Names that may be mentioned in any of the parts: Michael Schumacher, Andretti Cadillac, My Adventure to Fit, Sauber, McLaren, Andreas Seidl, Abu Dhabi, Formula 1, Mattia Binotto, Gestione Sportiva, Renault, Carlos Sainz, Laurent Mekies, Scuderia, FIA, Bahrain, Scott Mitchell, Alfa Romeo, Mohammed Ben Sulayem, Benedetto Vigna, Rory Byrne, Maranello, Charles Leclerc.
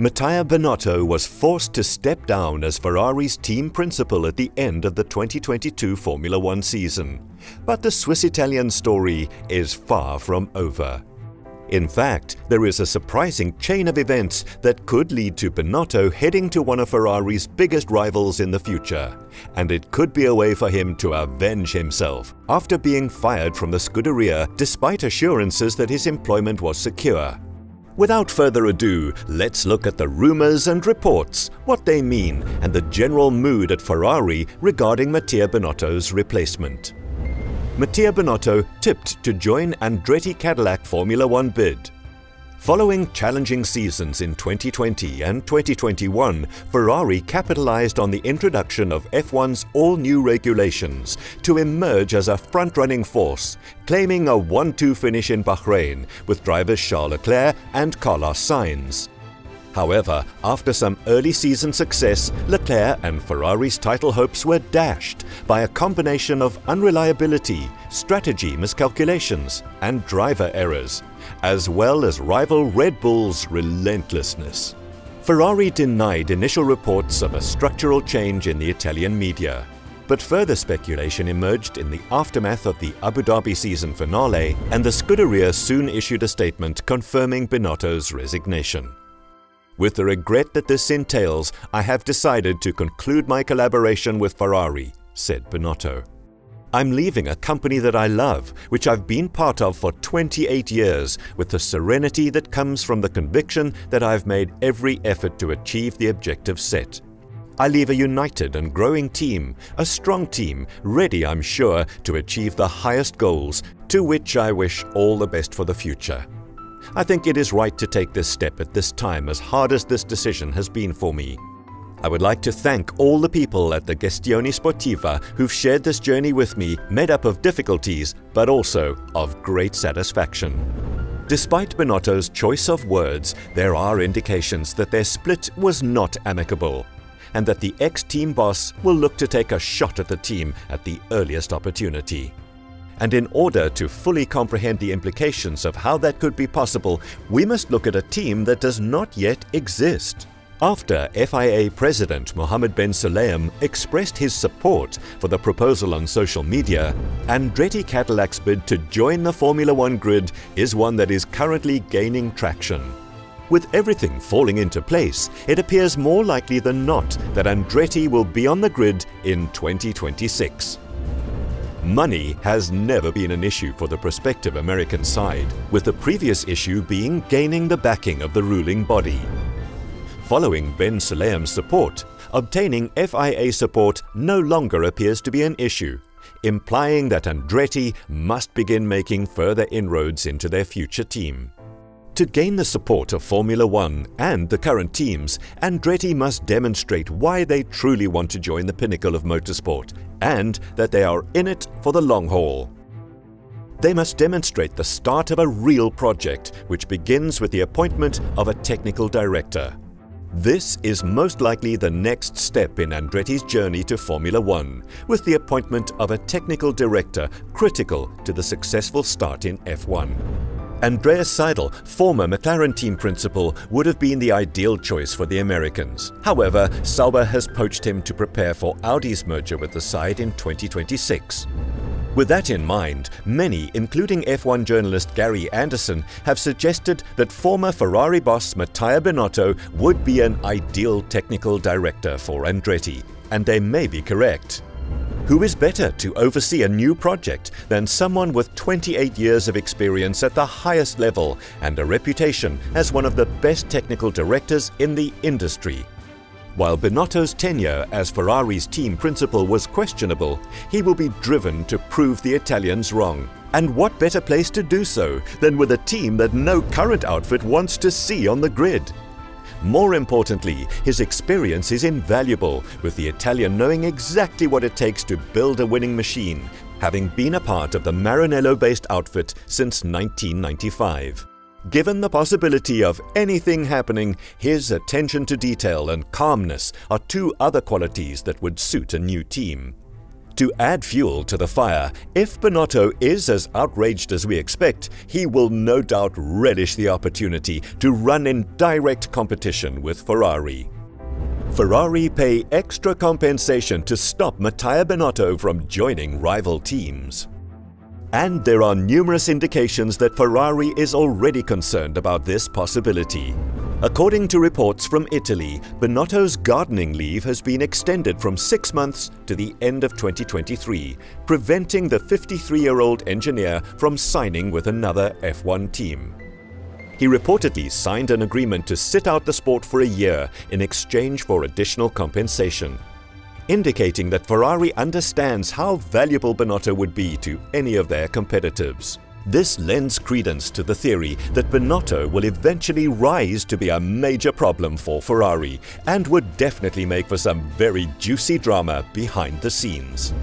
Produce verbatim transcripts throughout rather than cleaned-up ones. Mattia Binotto was forced to step down as Ferrari's team principal at the end of the twenty twenty-two Formula One season. But the Swiss-Italian story is far from over. In fact, there is a surprising chain of events that could lead to Binotto heading to one of Ferrari's biggest rivals in the future. And it could be a way for him to avenge himself after being fired from the Scuderia despite assurances that his employment was secure. Without further ado, let's look at the rumors and reports, what they mean, and the general mood at Ferrari regarding Mattia Binotto's replacement. Mattia Binotto tipped to join Andretti Cadillac Formula One bid. Following challenging seasons in twenty twenty and twenty twenty-one, Ferrari capitalized on the introduction of F one's all-new regulations to emerge as a front-running force, claiming a one two finish in Bahrain with drivers Charles Leclerc and Carlos Sainz. However, after some early season success, Leclerc and Ferrari's title hopes were dashed by a combination of unreliability, strategy miscalculations, and driver errors, as well as rival Red Bull's relentlessness. Ferrari denied initial reports of a structural change in the Italian media, but further speculation emerged in the aftermath of the Abu Dhabi season finale, and the Scuderia soon issued a statement confirming Binotto's resignation. "With the regret that this entails, I have decided to conclude my collaboration with Ferrari," said Binotto. "I'm leaving a company that I love, which I've been part of for twenty-eight years, with the serenity that comes from the conviction that I've made every effort to achieve the objective set. I leave a united and growing team, a strong team, ready, I'm sure, to achieve the highest goals, to which I wish all the best for the future. I think it is right to take this step at this time, as hard as this decision has been for me. I would like to thank all the people at the Gestione Sportiva who've shared this journey with me, made up of difficulties, but also of great satisfaction." Despite Binotto's choice of words, there are indications that their split was not amicable, and that the ex-team boss will look to take a shot at the team at the earliest opportunity. And in order to fully comprehend the implications of how that could be possible, we must look at a team that does not yet exist. After F I A President Mohammed Ben Sulayem expressed his support for the proposal on social media, Andretti Cadillac's bid to join the Formula One grid is one that is currently gaining traction. With everything falling into place, it appears more likely than not that Andretti will be on the grid in twenty twenty-six. Money has never been an issue for the prospective American side, with the previous issue being gaining the backing of the ruling body. Following Ben Sulayem's support, obtaining F I A support no longer appears to be an issue, implying that Andretti must begin making further inroads into their future team. To gain the support of Formula One and the current teams, Andretti must demonstrate why they truly want to join the pinnacle of motorsport and that they are in it for the long haul. They must demonstrate the start of a real project, which begins with the appointment of a technical director. This is most likely the next step in Andretti's journey to Formula One, with the appointment of a technical director critical to the successful start in F one. Andreas Seidl, former McLaren team principal, would have been the ideal choice for the Americans. However, Sauber has poached him to prepare for Audi's merger with the side in twenty twenty-six. With that in mind, many, including F one journalist Gary Anderson, have suggested that former Ferrari boss Mattia Binotto would be an ideal technical director for Andretti, and they may be correct. Who is better to oversee a new project than someone with twenty-eight years of experience at the highest level and a reputation as one of the best technical directors in the industry? While Binotto's tenure as Ferrari's team principal was questionable, he will be driven to prove the Italians wrong. And what better place to do so than with a team that no current outfit wants to see on the grid? More importantly, his experience is invaluable, with the Italian knowing exactly what it takes to build a winning machine, having been a part of the Maranello-based outfit since nineteen ninety-five. Given the possibility of anything happening, his attention to detail and calmness are two other qualities that would suit a new team. To add fuel to the fire, if Binotto is as outraged as we expect, he will no doubt relish the opportunity to run in direct competition with Ferrari. Ferrari pay extra compensation to stop Mattia Binotto from joining rival teams. And there are numerous indications that Ferrari is already concerned about this possibility. According to reports from Italy, Binotto's gardening leave has been extended from six months to the end of twenty twenty-three, preventing the fifty-three-year-old engineer from signing with another F one team. He reportedly signed an agreement to sit out the sport for a year in exchange for additional compensation, indicating that Ferrari understands how valuable Binotto would be to any of their competitors. This lends credence to the theory that Binotto will eventually rise to be a major problem for Ferrari and would definitely make for some very juicy drama behind the scenes.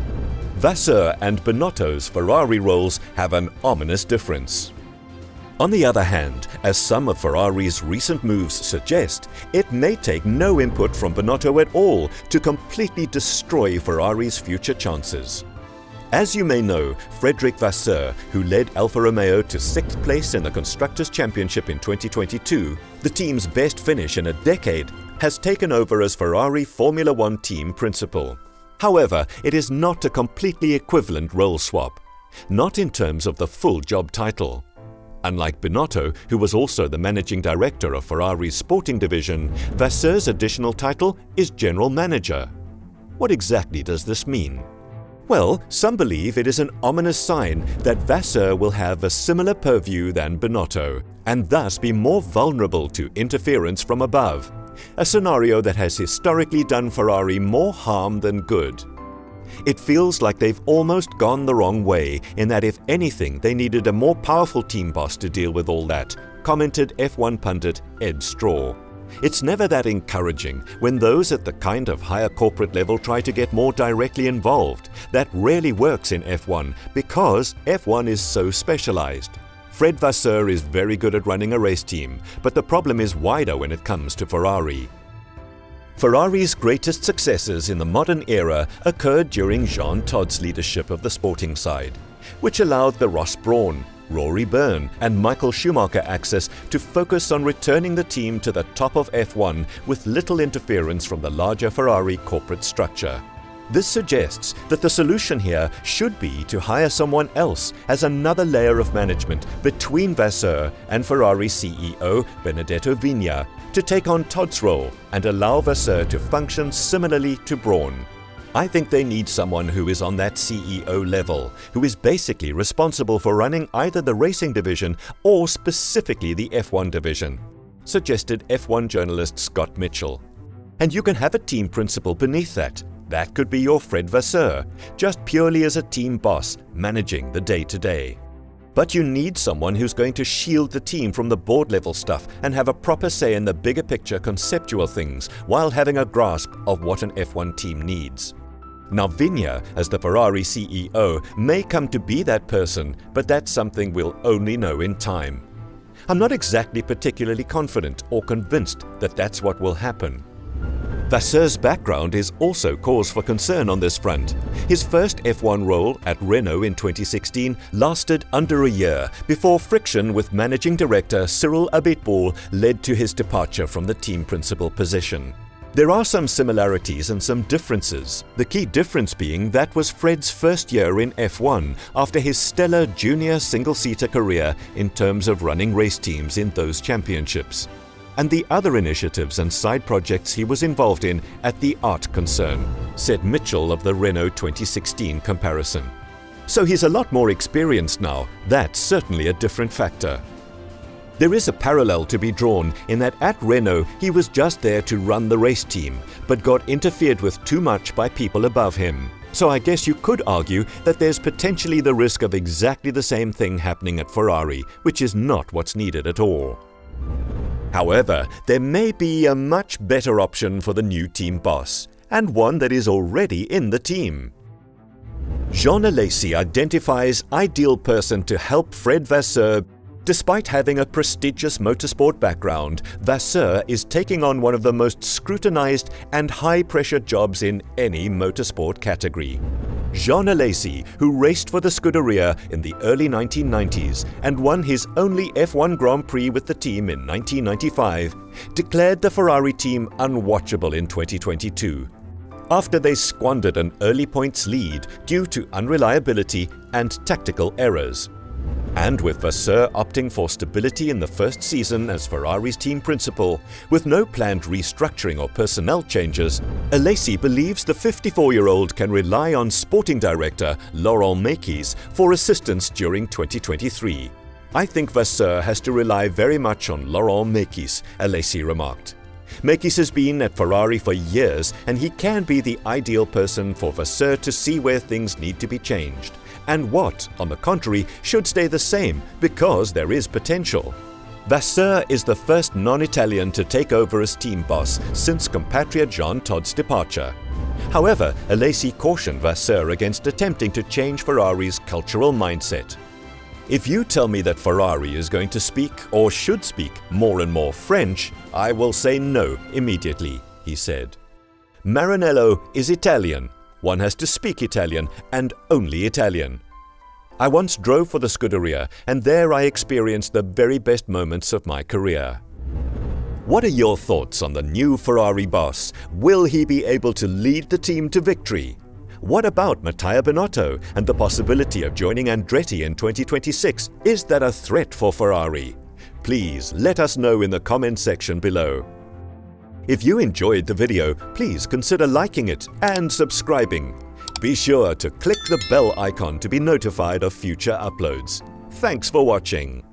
Vasseur and Binotto's Ferrari roles have an ominous difference. On the other hand, as some of Ferrari's recent moves suggest, it may take no input from Binotto at all to completely destroy Ferrari's future chances. As you may know, Frédéric Vasseur, who led Alfa Romeo to sixth place in the Constructors' Championship in twenty twenty-two, the team's best finish in a decade, has taken over as Ferrari Formula One team principal. However, it is not a completely equivalent role swap, not in terms of the full job title. Unlike Binotto, who was also the managing director of Ferrari's sporting division, Vasseur's additional title is general manager. What exactly does this mean? Well, some believe it is an ominous sign that Vasseur will have a similar purview than Binotto, and thus be more vulnerable to interference from above, a scenario that has historically done Ferrari more harm than good. It feels like they've almost gone the wrong way, in that if anything, they needed a more powerful team boss to deal with all that, commented F one pundit Ed Straw. It's never that encouraging when those at the kind of higher corporate level try to get more directly involved. That rarely works in F one, because F one is so specialized. Fred Vasseur is very good at running a race team, but the problem is wider when it comes to Ferrari. Ferrari's greatest successes in the modern era occurred during Jean Todt's leadership of the sporting side, which allowed the Ross Brawn, Rory Byrne and Michael Schumacher access to focus on returning the team to the top of F one with little interference from the larger Ferrari corporate structure. This suggests that the solution here should be to hire someone else as another layer of management between Vasseur and Ferrari C E O Benedetto Vigna, to take on Todd's role and allow Vasseur to function similarly to Brawn. I think they need someone who is on that C E O level, who is basically responsible for running either the racing division or specifically the F one division, suggested F one journalist Scott Mitchell. And you can have a team principal beneath that. That could be your Fred Vasseur, just purely as a team boss, managing the day-to-day. But you need someone who's going to shield the team from the board-level stuff and have a proper say in the bigger picture conceptual things while having a grasp of what an F one team needs. Now Vigna, as the Ferrari C E O, may come to be that person, but that's something we'll only know in time. I'm not exactly particularly confident or convinced that that's what will happen. Vasseur's background is also cause for concern on this front. His first F one role at Renault in twenty sixteen lasted under a year before friction with managing director Cyril Abiteboul led to his departure from the team principal position. There are some similarities and some differences, the key difference being that was Fred's first year in F one after his stellar junior single-seater career in terms of running race teams in those championships, and the other initiatives and side projects he was involved in at the art concern, said Mitchell of the Renault twenty sixteen comparison. So he's a lot more experienced now, that's certainly a different factor. There is a parallel to be drawn in that at Renault he was just there to run the race team, but got interfered with too much by people above him. So I guess you could argue that there's potentially the risk of exactly the same thing happening at Ferrari, which is not what's needed at all. However, there may be a much better option for the new team boss, and one that is already in the team. Jean Alesi identifies ideal person to help Fred Vasseur. Despite having a prestigious motorsport background, Vasseur is taking on one of the most scrutinized and high-pressure jobs in any motorsport category. Jean Alesi, who raced for the Scuderia in the early nineteen nineties and won his only F one Grand Prix with the team in nineteen ninety-five, declared the Ferrari team unwatchable in twenty twenty-two, after they squandered an early points lead due to unreliability and tactical errors. And with Vasseur opting for stability in the first season as Ferrari's team principal, with no planned restructuring or personnel changes, Alesi believes the fifty-four-year-old can rely on sporting director Laurent Mekies for assistance during twenty twenty-three. "I think Vasseur has to rely very much on Laurent Mekies," Alesi remarked. "Mekies has been at Ferrari for years and he can be the ideal person for Vasseur to see where things need to be changed, and what, on the contrary, should stay the same, because there is potential." Vasseur is the first non-Italian to take over as team boss since compatriot Jean Todd's departure. However, Alesi cautioned Vasseur against attempting to change Ferrari's cultural mindset. "If you tell me that Ferrari is going to speak, or should speak, more and more French, I will say no immediately," he said. "Maranello is Italian. One has to speak Italian, and only Italian. I once drove for the Scuderia, and there I experienced the very best moments of my career." What are your thoughts on the new Ferrari boss? Will he be able to lead the team to victory? What about Mattia Binotto and the possibility of joining Andretti in twenty twenty-six? Is that a threat for Ferrari? Please let us know in the comment section below. If you enjoyed the video, please consider liking it and subscribing. Be sure to click the bell icon to be notified of future uploads. Thanks for watching.